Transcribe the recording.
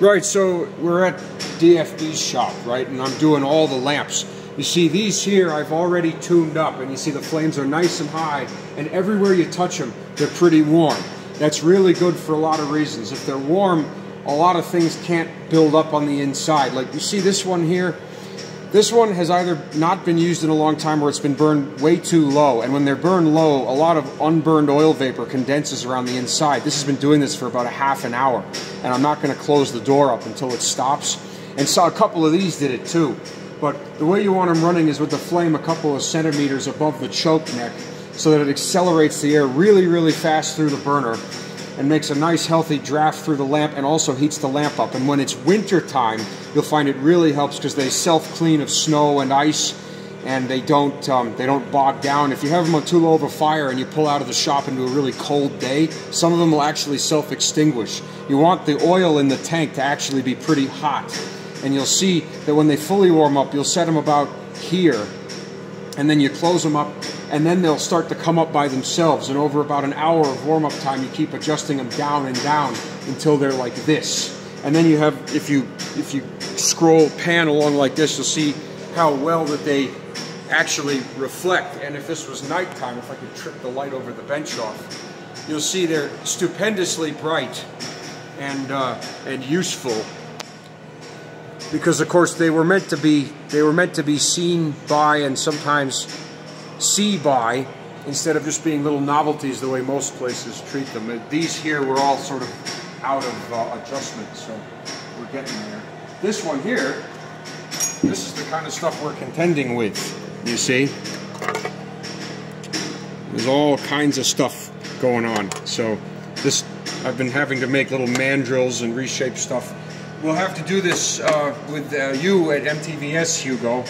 Right, so we're at DFB's shop, right, and I'm doing all the lamps. You see these here, I've already tuned up, and you see the flames are nice and high, and everywhere you touch them, they're pretty warm. That's really good for a lot of reasons. If they're warm, a lot of things can't build up on the inside. Like you see this one here, this one has either not been used in a long time or it's been burned way too low, and when they're burned low, a lot of unburned oil vapor condenses around the inside. This has been doing this for about a half an hour, and I'm not going to close the door up until it stops. And so a couple of these did it too, but the way you want them running is with the flame a couple of centimeters above the choke neck so that it accelerates the air really, really fast through the burner and makes a nice healthy draft through the lamp and also heats the lamp up. And when it's winter time, you'll find it really helps because they self-clean of snow and ice, and they don't bog down. If you have them on too low of a fire and you pull out of the shop into a really cold day, some of them will actually self-extinguish. You want the oil in the tank to actually be pretty hot. And you'll see that when they fully warm up, you'll set them about here, and then you close them up, and then they'll start to come up by themselves. And over about an hour of warm-up time, you keep adjusting them down and down until they're like this. And then you have, if you scroll pan along like this, you'll see how well that they actually reflect. And if this was nighttime, if I could trip the light over the bench off, you'll see they're stupendously bright and useful. Because of course they were meant to be seen by and sometimes see by, instead of just being little novelties the way most places treat them. And these here were all sort of out of adjustment, so we're getting there. This one here, this is the kind of stuff we're contending with, you see. There's all kinds of stuff going on. So this, I've been having to make little mandrels and reshape stuff. We'll have to do this with you at MTVS, Hugo.